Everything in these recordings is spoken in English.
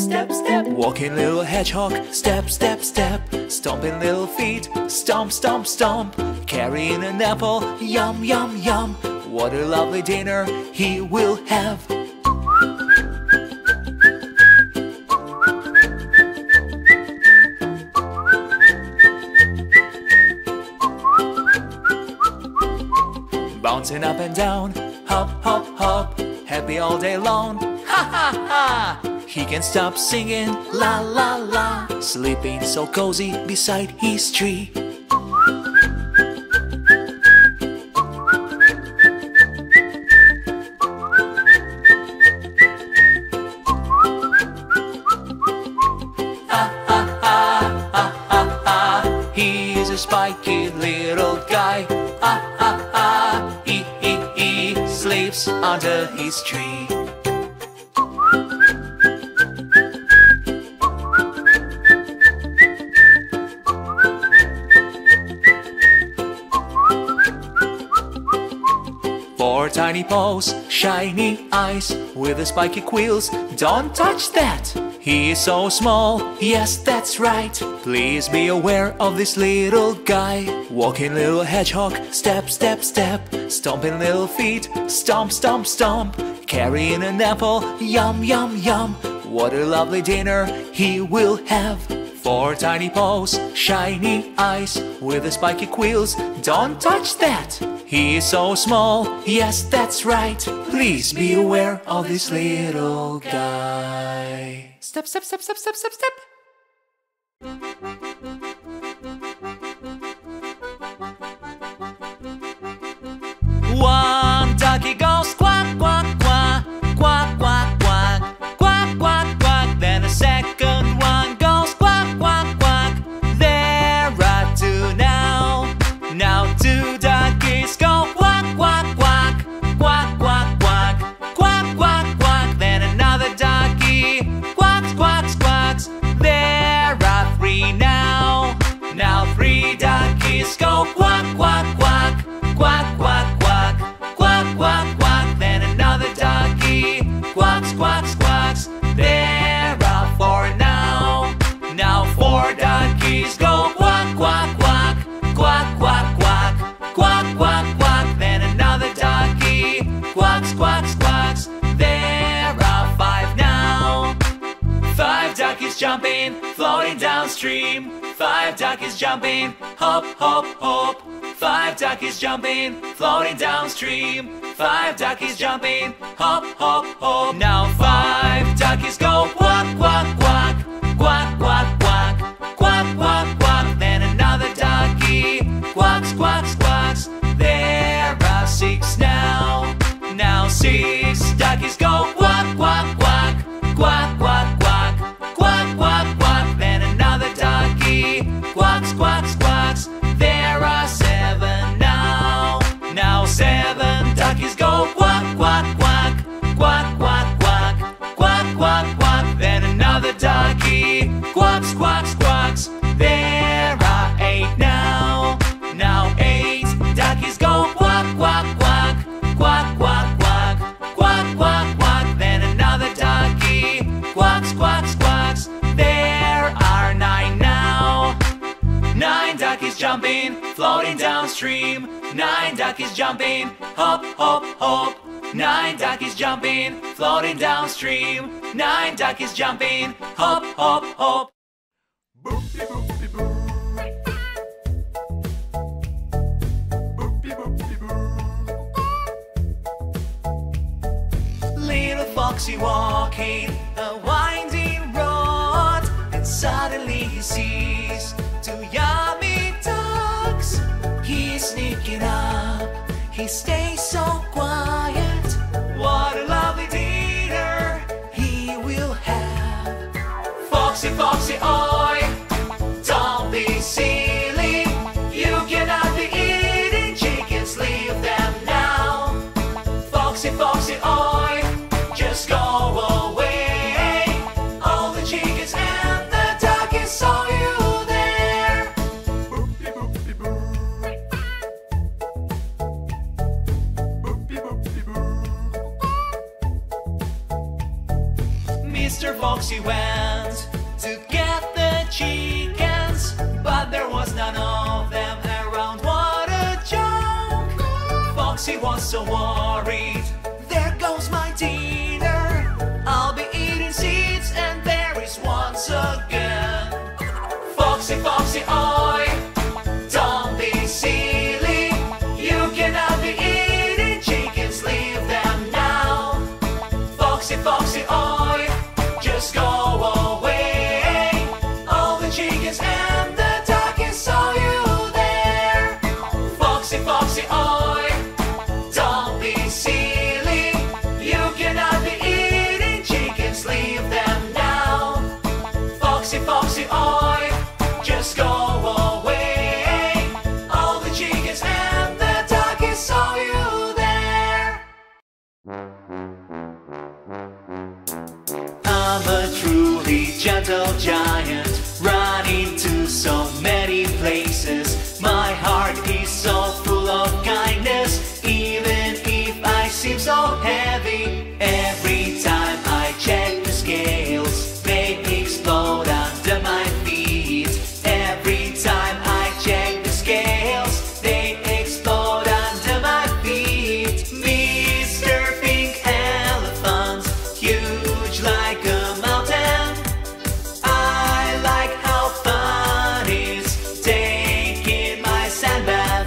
step, step. Walking little hedgehog, step, step, step. Stomping little feet, stomp, stomp, stomp. Carrying an apple, yum, yum, yum. What a lovely dinner he will have. Bouncing up and down, hop, hop, hop. Happy all day long, ha, ha, ha. He can't stop singing, la, la, la. Sleeping so cozy beside his tree. Ha, ha, ha, ha, ha, ha. He's a spiky little guy, ha, ha, ha. Sleeps under his tree. Four tiny paws, shiny eyes, with the spiky quills, don't touch that! He is so small, yes that's right. Please be aware of this little guy. Walking little hedgehog, step, step, step. Stomping little feet, stomp, stomp, stomp. Carrying an apple, yum, yum, yum. What a lovely dinner he will have. Four tiny paws, shiny eyes, with the spiky quills, don't touch that! He is so small, yes that's right. Please be aware of this little guy. Step, step, step, step, step, step, step. One ducky goes quack, quack, quack, quack, quack, quack, quack, quack, quack. Then a second one goes quack, quack, quack. There are two now. Now two duckies go quack, quack, quack, quack, quack, quack, quack, quack, quack. Then another ducky quacks, quacks, quacks. There are three now. Now three duckies go quack, quack, quack, quack, quack, quack, quack, quack, quack. Then another ducky quacks, quacks, quacks. There are four now. Now four duckies go quack, quack, quack, quack, quack, quack, quack, quack, quack. Then another ducky quacks, quacks, quacks. There are five now. Five duckies jumping, floating downstream. Five duckies jumping, hop, hop, hop. Five duckies jumping, floating downstream. Five duckies jumping, hop, hop, hop. Now five duckies go quack, quack, quack, quack, quack, quack, quack, quack, quack. Then another ducky quacks, quacks, quacks. There are six now. Now six duckies go quack, quack, quack, quack, quack, quack, quack, quack, quack. Then another ducky quacks, quacks, quacks. There are seven now. Now seven duckies go quack, quack, quack, quack, quack, quack, quack, quack, quack. Then another ducky quacks, quacks, quacks. There are eight now. Now eight duckies go quack, quack, quack, quack, quack, quack, quack, quack, quack. Then another ducky quacks, quacks, quacks. There are nine now. Nine duckies jumping, floating downstream. Nine duckies jumping, hop, hop, hop. Nine duckies jumping, floating downstream. Nine duckies jumping, hop, hop, hop. Boopie, boopie, boo. Boopie, boopie, boo. Little foxy walking a winding road, and suddenly he sees two yummy ducks. He's sneaking up, he stays so quiet. What a lovely dinner he will have. Foxy, foxy, oi, don't be silly. You cannot be eating chickens, leave them now. Foxy, foxy, oi, just go away. All the chickens and the duckies saw you. Foxy went was so worried. There goes my dinner, I'll be eating seeds and berries once again. Foxy, Foxy, oi, don't be silly. You cannot be eating chickens, leave them now. Foxy, Foxy, oi, just go away. All the chickens and the duckies saw you there. Foxy, Foxy, oi, don't be silly. You cannot be eating chickens, leave them now. Foxy, Foxy, oi, just go away. All the chickens and the duckies saw you there. I'm a truly gentle giant, running to so many places. My heart is so full of kindness, even if I seem so heavy. Every time I check the scales, they explode under my feet. Every time I check the scales, they explode under my feet. Mr. Pink Elephant, huge like a mountain. I like how fun is taking my sand bath.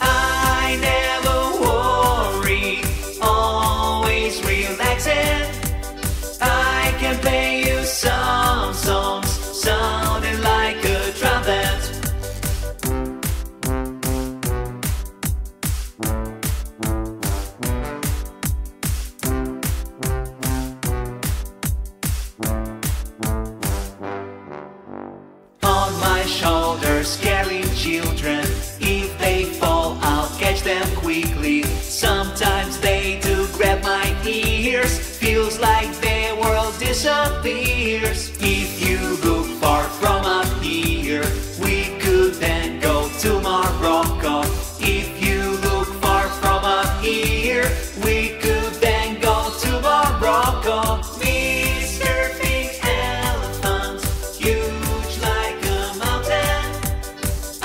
I never worry, always relaxing. I can play you some songs sounding like a trumpet. On my shoulders carrying children, if they fall I'll catch them quickly. Sometimes they do grab my ears, feels like the world disappears. If you look far from up here, we could then go to Morocco. If you look far from up here, we could then go to Morocco. Mr. Pink Elephant, huge like a mountain. I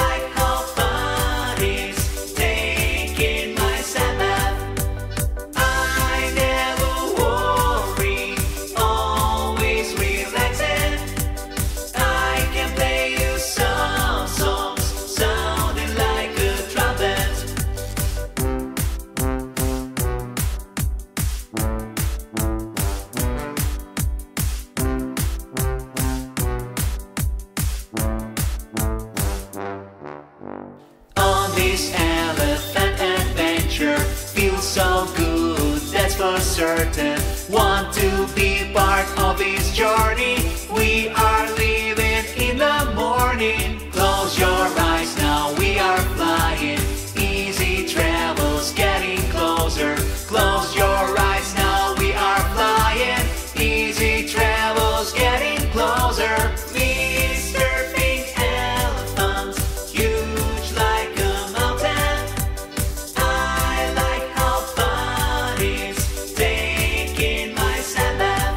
like how fun is taking my sand bath. I never worry, always relaxing. I can play you some songs sounding like a trumpet. On this elephant adventure, feels so good, that's for certain. Want to be part of this journey, we are leaving in the morning. Close your eyes, now we are flying, easy travel's getting closer. Close your eyes, now we are flying, easy travel's getting closer. Mr. Pink Elephant, huge like a mountain. I like how fun is taking my sand bath.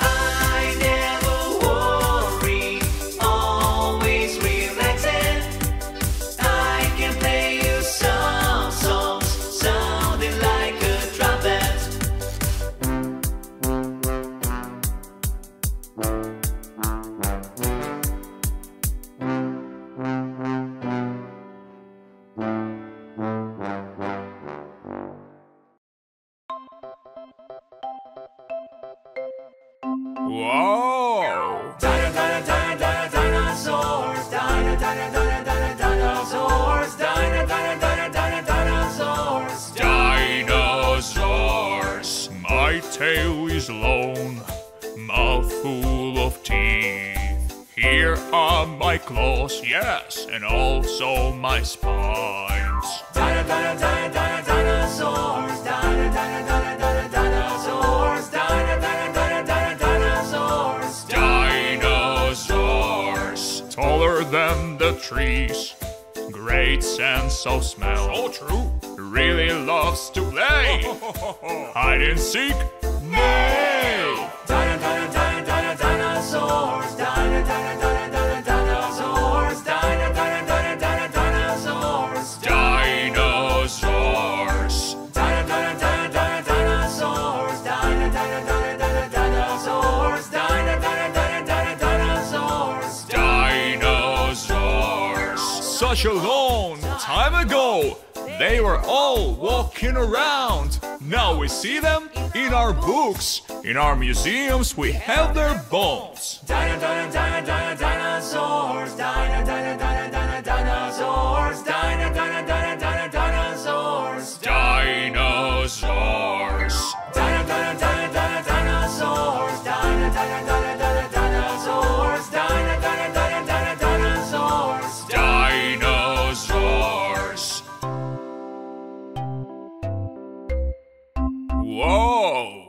I never worry, always relaxing. I can play you some songs sounding like a trumpet. Whoa! Dino, dino, dino, dino, dinosaurs. Dino, dino, dino, dino, dinosaurs. Dino, dino, dino, dino, dinosaurs. Dinosaurs. My tail is long, mouth full of teeth. Here are my claws, yes, and also my spines. Dino, dino, dino, dino, dinosaurs. Dino, dino, dino, dino, dinosaurs. Dino, dino, dino, dino, dinosaurs. Dinosaurs. Taller than the trees, great sense of smell. So true. Really loves to play. Hide and seek. Nay. Dino, dino, dino, dino, dinosaurs. Dino, dino, dino, dino, dinosaurs. Dino, dino, dino, dino, dinosaurs. Dino. such a long time ago. They were all walking around. Now we see them in our books. In our museums, we have their bones. Dino, dino, dino, dino, dinosaurs. Dino, dino, dino, dino, dinosaurs. Dino, dino, dino, dino, dinosaurs. Dinosaurs. Dino, dino, dino, dino, dinosaurs. Dino, dino, dino, dino, dinosaurs. Dino, dino, dino, dino, dinosaurs. Dinosaurs. Whoa!